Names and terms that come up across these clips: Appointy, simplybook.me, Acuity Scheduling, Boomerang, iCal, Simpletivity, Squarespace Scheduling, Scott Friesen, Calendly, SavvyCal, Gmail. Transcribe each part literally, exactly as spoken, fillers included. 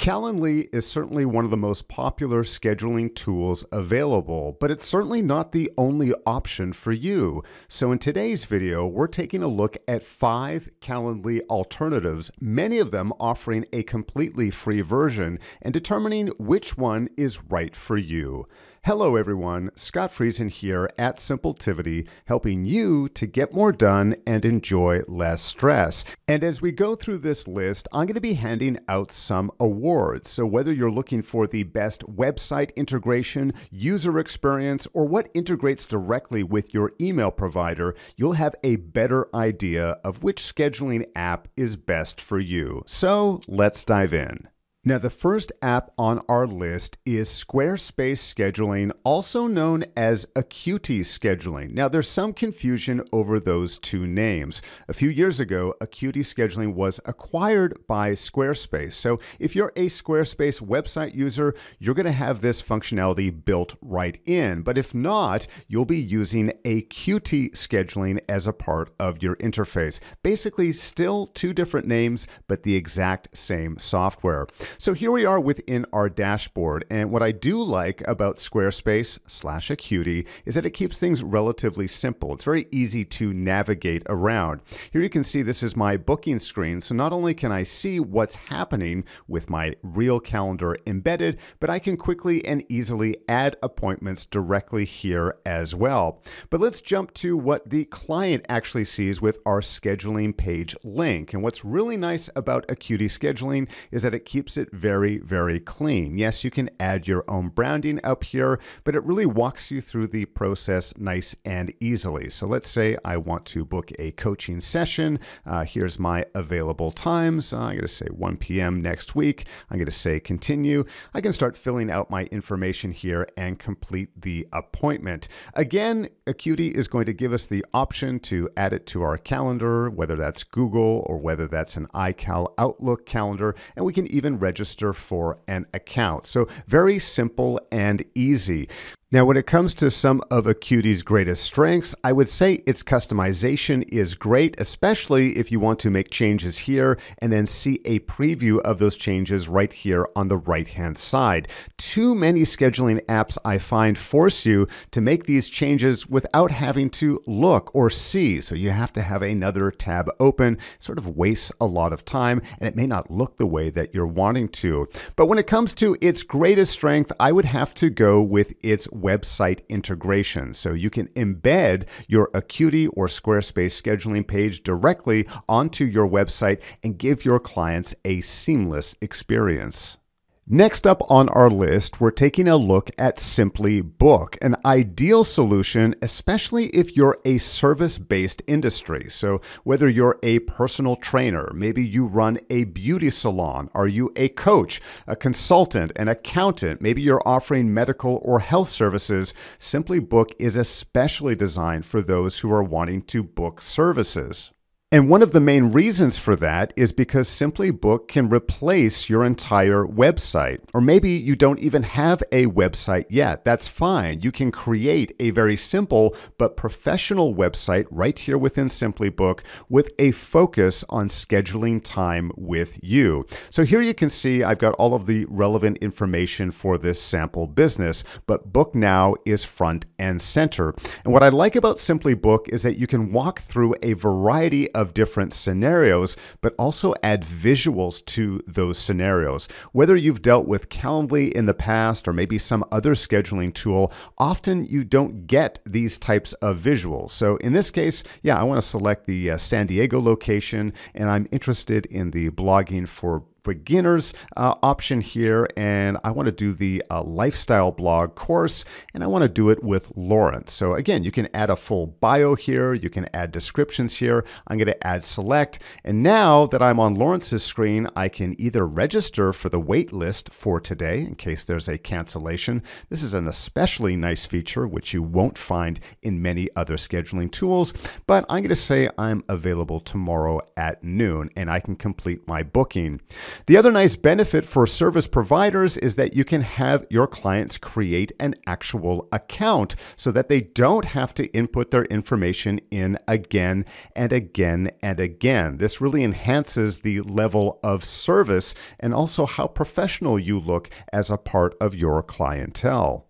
Calendly is certainly one of the most popular scheduling tools available, but it's certainly not the only option for you. So in today's video, we're taking a look at five Calendly alternatives, many of them offering a completely free version, and determining which one is right for you. Hello everyone, Scott Friesen here at Simpletivity, helping you to get more done and enjoy less stress. And as we go through this list, I'm going to be handing out some awards. So whether you're looking for the best website integration, user experience, or what integrates directly with your email provider, you'll have a better idea of which scheduling app is best for you. So let's dive in. Now, the first app on our list is Squarespace Scheduling, also known as Acuity Scheduling. Now, there's some confusion over those two names. A few years ago, Acuity Scheduling was acquired by Squarespace. So if you're a Squarespace website user, you're going to have this functionality built right in. But if not, you'll be using Acuity Scheduling as a part of your interface. Basically, still two different names, but the exact same software. So here we are within our dashboard, and what I do like about Squarespace slash Acuity is that it keeps things relatively simple. It's very easy to navigate around. Here you can see this is my booking screen, so not only can I see what's happening with my real calendar embedded, but I can quickly and easily add appointments directly here as well. But let's jump to what the client actually sees with our scheduling page link. And what's really nice about Acuity Scheduling is that it keeps it very, very clean. Yes, you can add your own branding up here, but it really walks you through the process nice and easily. So let's say I want to book a coaching session. Uh, here's my available times. Uh, I'm going to say one p m next week. I'm going to say continue. I can start filling out my information here and complete the appointment. Again, Acuity is going to give us the option to add it to our calendar, whether that's Google or whether that's an iCal Outlook calendar, and we can even register for an account. So very simple and easy. Now, when it comes to some of Acuity's greatest strengths, I would say its customization is great, especially if you want to make changes here and then see a preview of those changes right here on the right-hand side. Too many scheduling apps, I find, force you to make these changes without having to look or see. So you have to have another tab open, sort of wastes a lot of time, and it may not look the way that you're wanting to. But when it comes to its greatest strength, I would have to go with its website integration. So you can embed your Acuity or Squarespace scheduling page directly onto your website and give your clients a seamless experience. Next up on our list, we're taking a look at Simply Book, an ideal solution, especially if you're a service-based industry. So whether you're a personal trainer, maybe you run a beauty salon, are you a coach, a consultant, an accountant, maybe you're offering medical or health services, Simply Book is especially designed for those who are wanting to book services. And one of the main reasons for that is because Simply Book can replace your entire website. Or maybe you don't even have a website yet. That's fine. You can create a very simple but professional website right here within Simply Book with a focus on scheduling time with you. So here you can see I've got all of the relevant information for this sample business, but Book Now is front and center. And what I like about Simply Book is that you can walk through a variety of of different scenarios, but also add visuals to those scenarios. Whether you've dealt with Calendly in the past or maybe some other scheduling tool, often you don't get these types of visuals. So in this case, yeah, I want to select the uh, San Diego location, and I'm interested in the blogging for beginners uh, option here, and I want to do the uh, lifestyle blog course, and I want to do it with Lawrence. So again, you can add a full bio here, you can add descriptions here. I'm going to add select, and now that I'm on Lawrence's screen, I can either register for the wait list for today in case there's a cancellation. This is an especially nice feature which you won't find in many other scheduling tools, but I'm going to say I'm available tomorrow at noon, and I can complete my booking. The other nice benefit for service providers is that you can have your clients create an actual account so that they don't have to input their information in again and again and again. This really enhances the level of service and also how professional you look as a part of your clientele.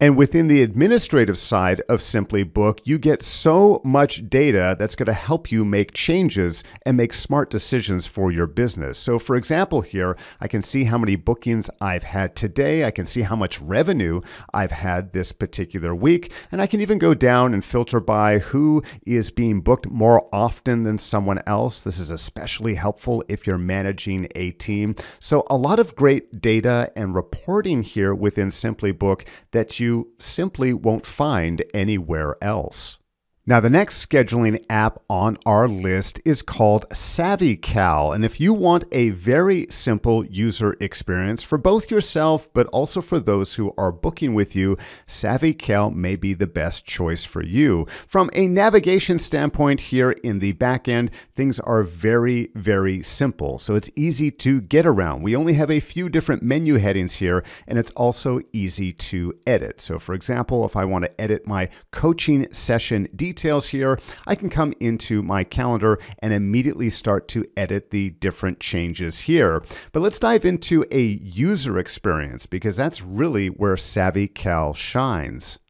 And within the administrative side of SimplyBook, you get so much data that's going to help you make changes and make smart decisions for your business. So for example, here, I can see how many bookings I've had today. I can see how much revenue I've had this particular week. And I can even go down and filter by who is being booked more often than someone else. This is especially helpful if you're managing a team. So a lot of great data and reporting here within SimplyBook that you you simply won't find anywhere else. Now, the next scheduling app on our list is called SavvyCal. And if you want a very simple user experience for both yourself, but also for those who are booking with you, SavvyCal may be the best choice for you. From a navigation standpoint here in the back end, things are very, very simple. So it's easy to get around. We only have a few different menu headings here, and it's also easy to edit. So for example, if I want to edit my coaching session details, Details here, I can come into my calendar and immediately start to edit the different changes here. But let's dive into a user experience because that's really where SavvyCal shines.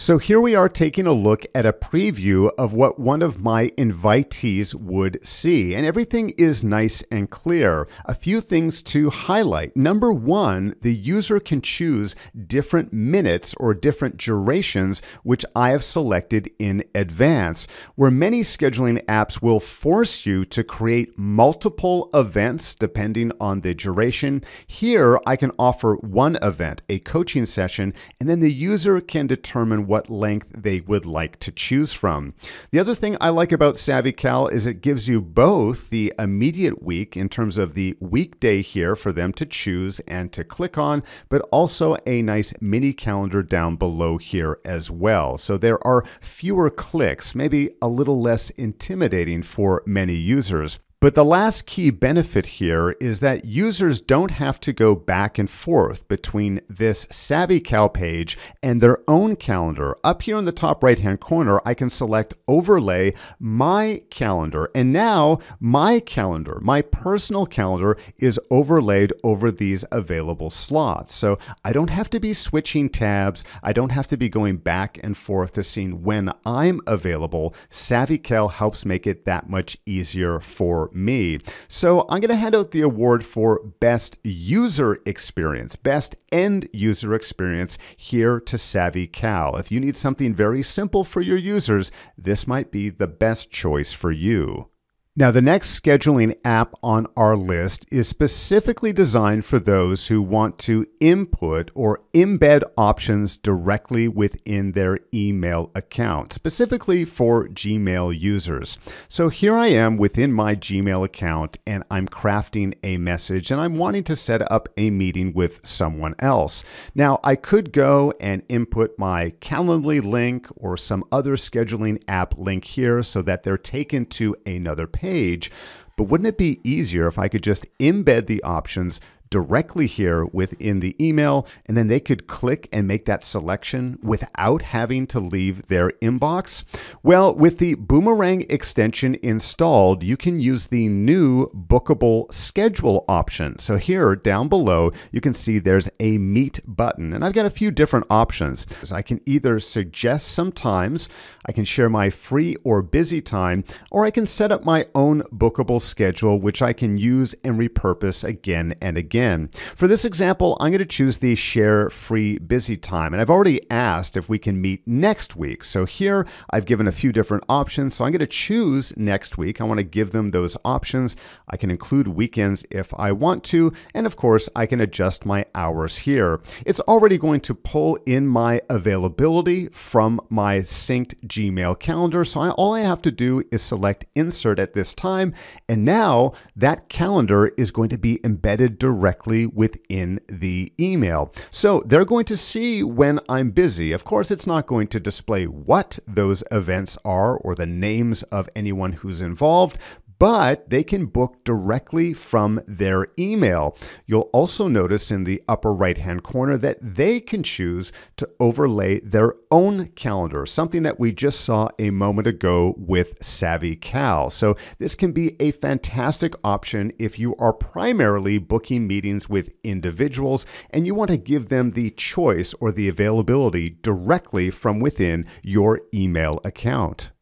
So here we are taking a look at a preview of what one of my invitees would see, and everything is nice and clear. A few things to highlight. Number one, the user can choose different minutes or different durations, which I have selected in advance. Where many scheduling apps will force you to create multiple events depending on the duration, here I can offer one event, a coaching session, and then the user can determine what length they would like to choose from. The other thing I like about SavvyCal is it gives you both the immediate week in terms of the weekday here for them to choose and to click on, but also a nice mini calendar down below here as well. So there are fewer clicks, maybe a little less intimidating for many users. But the last key benefit here is that users don't have to go back and forth between this SavvyCal page and their own calendar. Up here in the top right-hand corner, I can select Overlay My Calendar. And now my calendar, my personal calendar, is overlaid over these available slots. So I don't have to be switching tabs. I don't have to be going back and forth to seeing when I'm available. SavvyCal helps make it that much easier for me. So I'm going to hand out the award for Best User Experience, Best End User Experience here to SavvyCal. If you need something very simple for your users, this might be the best choice for you. Now, the next scheduling app on our list is specifically designed for those who want to input or embed options directly within their email account, specifically for Gmail users. So here I am within my Gmail account, and I'm crafting a message, and I'm wanting to set up a meeting with someone else. Now, I could go and input my Calendly link or some other scheduling app link here so that they're taken to another page. Page, but wouldn't it be easier if I could just embed the options directly here within the email, and then they could click and make that selection without having to leave their inbox? Well, with the Boomerang extension installed, you can use the new bookable schedule option. So here down below, you can see there's a meet button, and I've got a few different options. So I can either suggest some times, I can share my free or busy time, or I can set up my own bookable schedule, which I can use and repurpose again and again. For this example, I'm going to choose the share free busy time, and I've already asked if we can meet next week. So here I've given a few different options. So I'm going to choose next week. I want to give them those options. I can include weekends if I want to, and of course I can adjust my hours here. It's already going to pull in my availability from my synced Gmail calendar. So I, all I have to do is select insert at this time, and now that calendar is going to be embedded directly directly within the email. So they're going to see when I'm busy. Of course, it's not going to display what those events are or the names of anyone who's involved, but they can book directly from their email. You'll also notice in the upper right-hand corner that they can choose to overlay their own calendar, something that we just saw a moment ago with SavvyCal. So this can be a fantastic option if you are primarily booking meetings with individuals and you want to give them the choice or the availability directly from within your email account.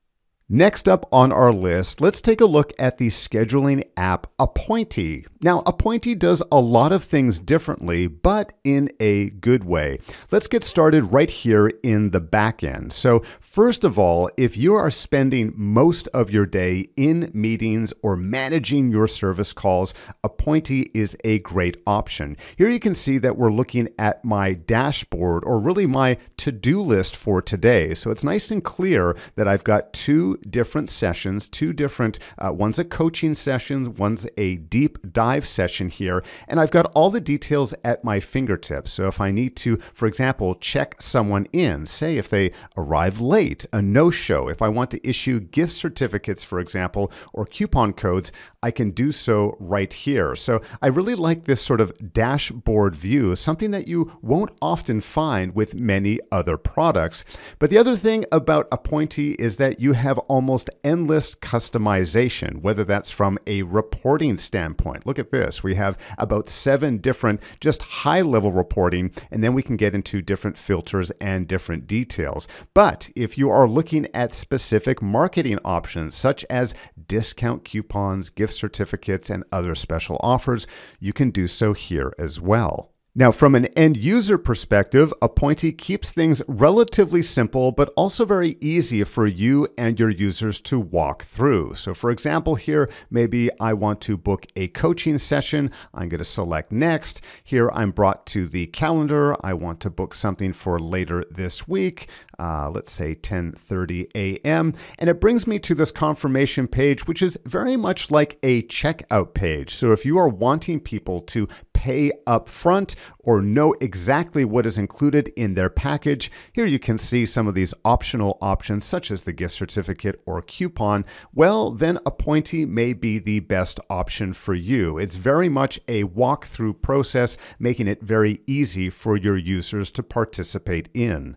Next up on our list, let's take a look at the scheduling app Appointy. Now, Appointy does a lot of things differently, but in a good way. Let's get started right here in the back end. So first of all, if you are spending most of your day in meetings or managing your service calls, Appointy is a great option. Here you can see that we're looking at my dashboard, or really my to-do list for today. So it's nice and clear that I've got two different sessions, two different, uh, one's a coaching session, one's a deep dive session here, and I've got all the details at my fingertips. So if I need to, for example, check someone in, say if they arrive late, a no-show, if I want to issue gift certificates, for example, or coupon codes, I can do so right here. So I really like this sort of dashboard view, something that you won't often find with many other products. But the other thing about Appointy is that you have almost endless customization, whether that's from a reporting standpoint. Look at this. We have about seven different just high-level reporting, and then we can get into different filters and different details. But if you are looking at specific marketing options, such as discount coupons, gift certificates, and other special offers, you can do so here as well. Now, from an end user perspective, Appointy keeps things relatively simple, but also very easy for you and your users to walk through. So for example, here, maybe I want to book a coaching session. I'm going to select next. Here, I'm brought to the calendar. I want to book something for later this week. Uh, let's say ten thirty a m And it brings me to this confirmation page, which is very much like a checkout page. So if you are wanting people to pay up front or know exactly what is included in their package, here you can see some of these optional options such as the gift certificate or coupon. Well, then Appointy may be the best option for you. It's very much a walkthrough process, making it very easy for your users to participate in.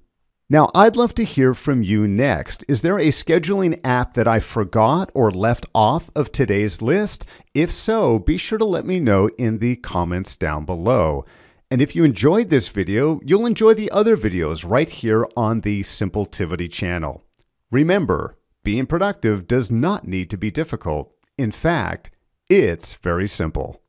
Now, I'd love to hear from you next. Is there a scheduling app that I forgot or left off of today's list? If so, be sure to let me know in the comments down below. And if you enjoyed this video, you'll enjoy the other videos right here on the Simpletivity channel. Remember, being productive does not need to be difficult. In fact, it's very simple.